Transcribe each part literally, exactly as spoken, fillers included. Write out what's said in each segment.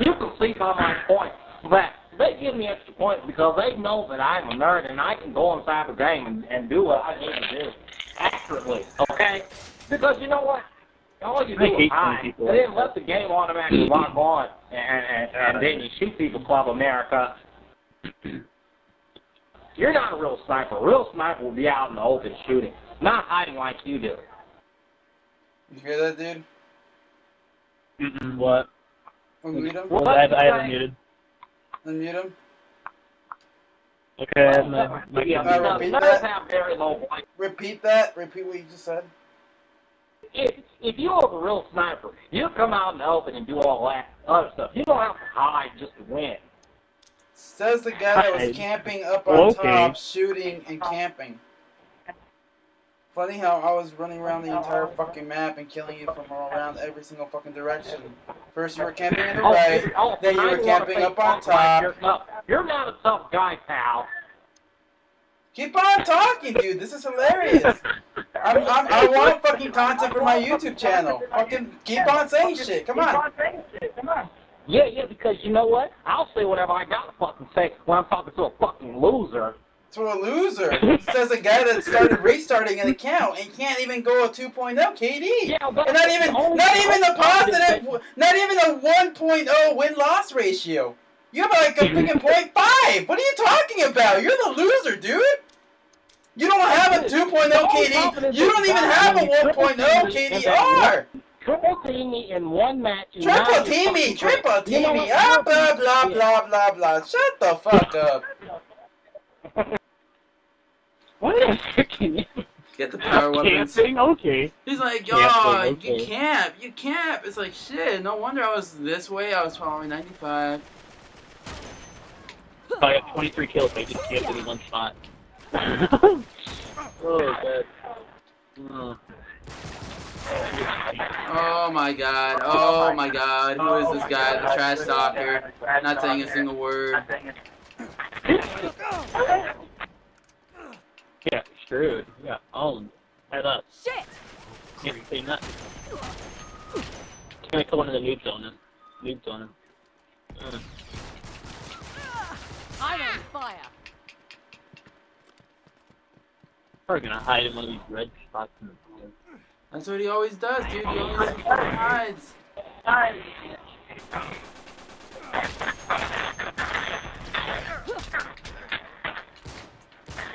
You can sleep on my points, but they give me extra points because they know that I'm a nerd and I can go inside the game and, and do what I need to do accurately, okay? Because you know what? All you do is hide. And then let the game automatically lock on and, and, and then you shoot people, Club America. You're not a real sniper. A real sniper will be out in the open shooting, not hiding like you do. You hear that, dude? Mm-mm. What? Unmute him? Well, I, I haven't muted. Unmute him. Okay, I haven't muted. Nerds have very low voice. Repeat that. Repeat what you just said. If, if you are a real sniper, you come out in the open and do all that other stuff. You don't have to hide just to win. Says the guy that was camping up on okay. top, shooting and camping. Funny how I was running around the entire fucking map and killing you from around every single fucking direction. First you were camping in the right, oh, then you were camping up on top. You're not, you're not a tough guy, pal. Keep on talking, dude. This is hilarious. I'm, I'm, I want fucking content for my YouTube channel. Fucking keep on saying shit. Come on. Come on. Yeah, yeah, because you know what? I'll say whatever I gotta fucking say when I'm talking to a fucking loser. To a loser? Says a guy that started restarting an account and can't even go a two point oh K D. Yeah, but and not even, not even the positive, not even a one point oh win-loss ratio. You have like a freaking point five. What are you talking about? You're the loser, dude. You don't have a two point oh K D. You don't even have a one point oh K D R. Triple team me in one match. Triple team me, triple team me, ah, blah, blah, blah, blah, blah. Shut the fuck up. What are you thinking? Get the power weapons. Camping? Okay. He's like, yo, oh, okay. you camp, you camp. It's like, shit, no wonder I was this way. I was following ninety-five. I got twenty-three kills, but I just camped in one spot. Oh, God. Oh. Oh my God! Oh my God! Who is this guy? The trash talker, not saying a single word. Yeah, screwed. Yeah, owned. Head up. Shit! Can't say nothing. Gonna come into the noob zone him. Noob zone him. Uh. I'm on fire. Probably gonna hide in one of these red spots. In the That's what he always does, dude. He always hides. Hides.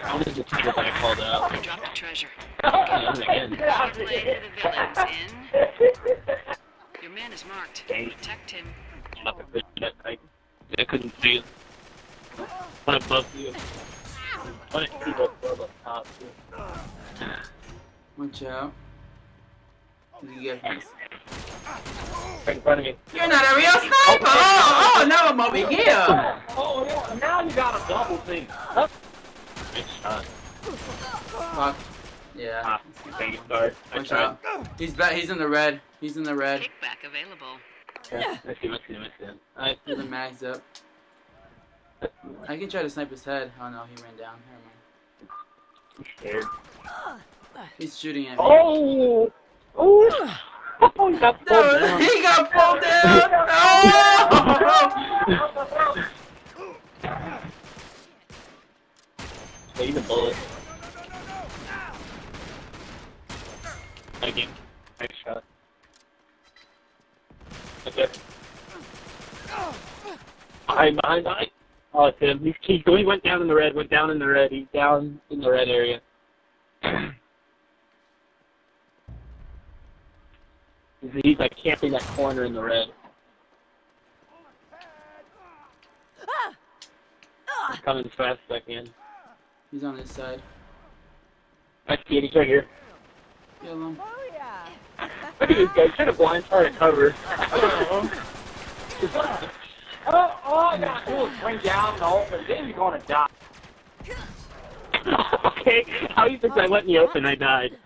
How did the people that I called out? Drop the treasure. Play the villains in. Your man is marked. Protect him. I couldn't see it. One above you. One people above top. Watch out. You You're not a real sniper! Oh, oh, now I'm over here! Oh, yeah. Now you got a double thing. Huh? Fuck. Yeah. Ah, Watch out. He's back. He's in the red. He's in the red. Kickback available. Yeah. I see the mags up. I can try to snipe his head. Oh no, he ran down. Never mind. I'm scared. He's shooting at me. Oh! Ooh. Oh, he got pulled Dude, down. He got pulled down. Oh! Need the bullet. Thank you. Nice shot. Okay. Behind, behind, behind. Oh, it's him. He's, he's, he went down in the red. Went down in the red. He's down in the red area. He's like camping that corner in the red. He's coming as fast as I can. He's on this side. I see it, he's right here. Kill him. Oh, yeah. Look at this guy, he's trying to blind try to cover. Oh, all I gotta do is swing down in the open, then he's gonna die. Okay, how do you think I let me open? I died.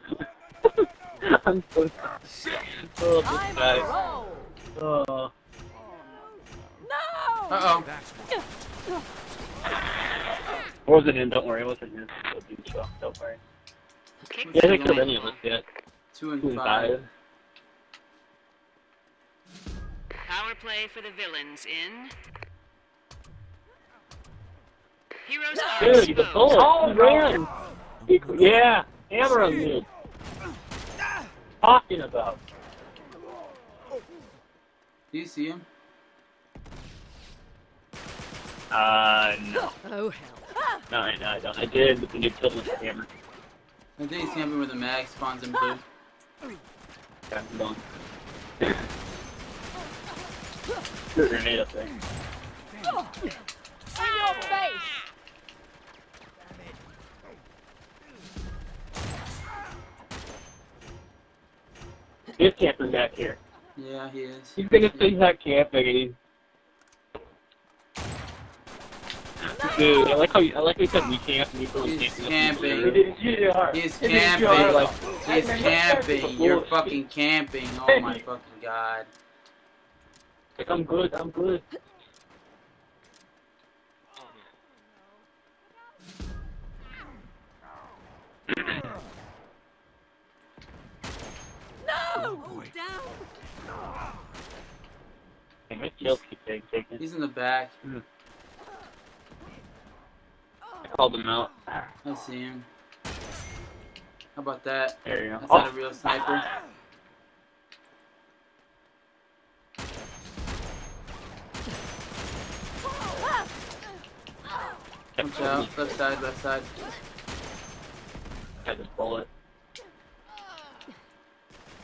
I'm so sorry. Oh, this guy. Oh. No! Uh-oh. It wasn't him, don't worry. It wasn't him. Don't worry. Yeah, I didn't kill any of us yet. Two and five. Power play for the villains in. Heroes are exposed. Dude, the bullet. Oh, man. Yeah, Amram did. Talking about. Do you see him? Uh, no. Oh, hell. No, I, no, I don't. I did, but then you killed with the hammer. I think it's hammer where the mag spawns in blue. Yeah, I'm gone. There's a grenade up there. In your face! He's camping back here. Yeah, he is. He's gonna say he's not camping, and he's... Dude, I like how you, I like how you said we camp and you really He's camping. He's camping. He's camping. You're fucking camping. Oh my fucking god. I'm good. I'm good. No! Down. He's in the back. I called him out. I see him. How about that? There you go. That's oh. not a real sniper. Watch out. Left side, left side. Got this bullet. How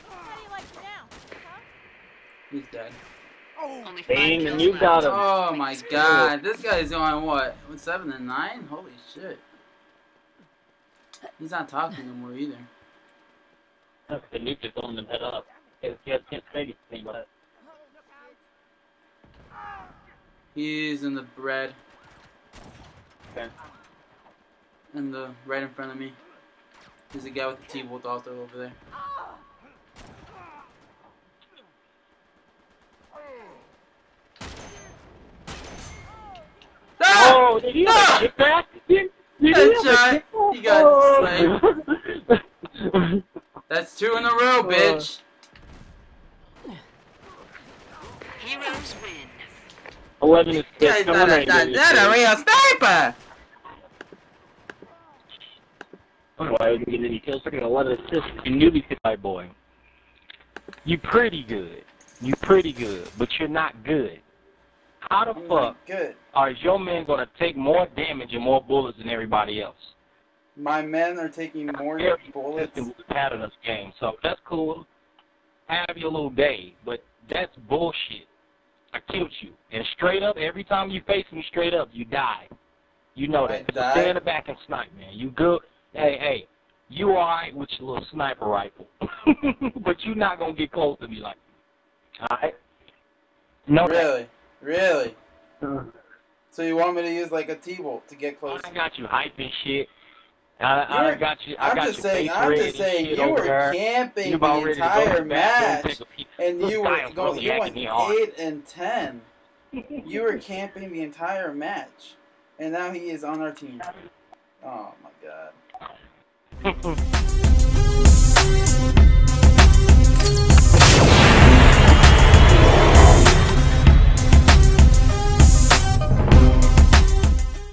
do you like it now? Huh? He's dead. Bang, and you got him. Oh my god, this guy is going what? What, seven and nine? Holy shit. He's not talking anymore either. That's the nuke is blowing them head up. He can't say anything about it. He's in the bread. Okay. And the right in front of me. There's a guy with the T-Bolt also over there. Oh, did he no! have a kickback? Did, did Headshot. He, he got oh. slayed. That's two in a row, bitch. Heroes win. Eleven is six. Come on, right here. That's a real sniper. I don't know why I didn't get any kills. Freaking eleven assists. You newbie hit my boy. You pretty good. You pretty good, but you're not good. How the I'm fuck good. are your men going to take more damage and more bullets than everybody else? My men are taking more bullets. That's the pattern of the game, so that's cool. Have your little day, but that's bullshit. I killed you. And straight up, every time you face me straight up, you die. You know that. So stay in the back and snipe, man. You good? Hey, hey, you all right with your little sniper rifle. But you're not going to get close to me like that. All right? No. Really? That. Really? So you want me to use like a T-Bolt to get close? I got you hyping shit. I, I got you. I I'm got just your saying. I'm just saying. You were there. camping you the entire match, and you were going. You went eight and ten. You were camping the entire match, and now he is on our team. Oh my god.